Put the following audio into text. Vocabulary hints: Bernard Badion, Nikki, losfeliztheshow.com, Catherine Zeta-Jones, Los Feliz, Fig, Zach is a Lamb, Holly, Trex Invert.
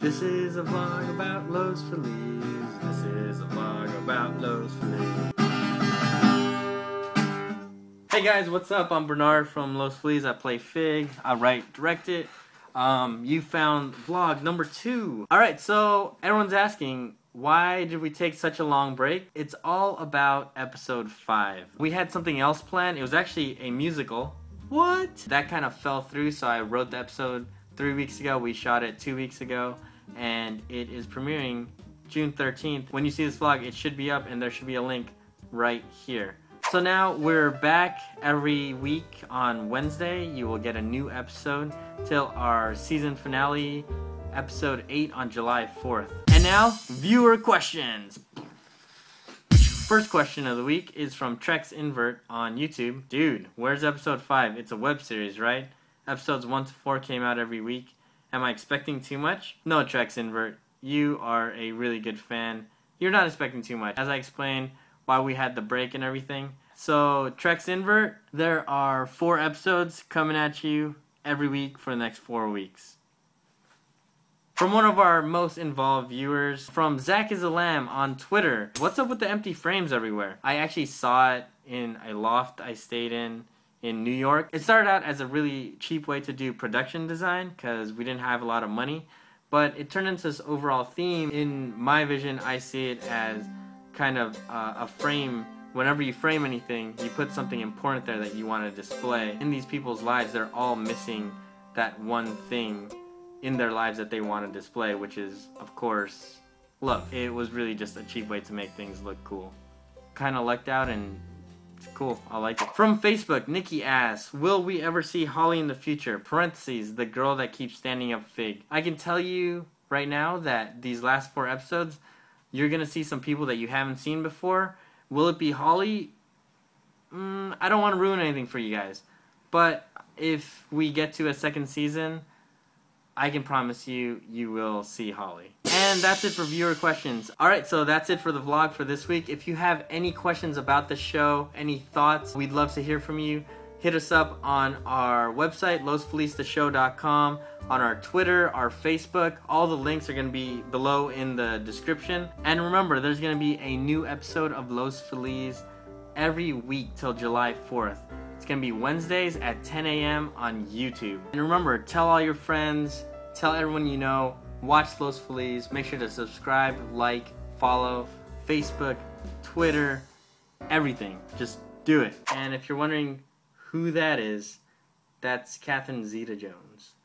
This is a vlog about Los Feliz. This is a vlog about Los Feliz. Hey guys, what's up? I'm Bernard from Los Feliz. I play Fig. I write, direct it. You found vlog number 2. Alright, so everyone's asking, why did we take such a long break? It's all about episode 5. We had something else planned. It was actually a musical. What? That kind of fell through, so I wrote the episode 3 weeks ago. We shot it 2 weeks ago, and it is premiering June 13th. When you see this vlog, it should be up, and there should be a link right here. So now we're back every week on Wednesday. You will get a new episode till our season finale, episode 8 on July 4th. And now, viewer questions. First question of the week is from Trex Invert on YouTube. Dude, where's episode 5? It's a web series, right? Episodes 1 to 4 came out every week. Am I expecting too much? No, Trex Invert. You are a really good fan. You're not expecting too much. As I explained, why we had the break and everything. So Trex Invert, there are 4 episodes coming at you every week for the next 4 weeks. From one of our most involved viewers, from Zach is a Lamb on Twitter. What's up with the empty frames everywhere? I actually saw it in a loft I stayed in New York. It started out as a really cheap way to do production design because we didn't have a lot of money, but it turned into this overall theme. In my vision, I see it as kind of a frame. Whenever you frame anything, you put something important there that you want to display. In these people's lives, they're all missing that one thing in their lives that they want to display, which is, of course, love. It was really just a cheap way to make things look cool. Kind of lucked out, and it's cool. I like it. From Facebook, Nikki asks, will we ever see Holly in the future? Parentheses, the girl that keeps standing up Fig. I can tell you right now that these last 4 episodes, you're going to see some people that you haven't seen before. Will it be Holly? I don't want to ruin anything for you guys. But if we get to a second season, I can promise you, you will see Holly. And that's it for viewer questions. Alright, so that's it for the vlog for this week. If you have any questions about the show, any thoughts, we'd love to hear from you. Hit us up on our website, losfeliztheshow.com, on our Twitter, our Facebook. All the links are going to be below in the description. And remember, there's going to be a new episode of Los Feliz every week till July 4th. It's going to be Wednesdays at 10 a.m. on YouTube. And remember, tell all your friends, tell everyone you know, watch Los Feliz. Make sure to subscribe, like, follow, Facebook, Twitter, everything. Just do it. And if you're wondering who that is, that's Catherine Zeta-Jones.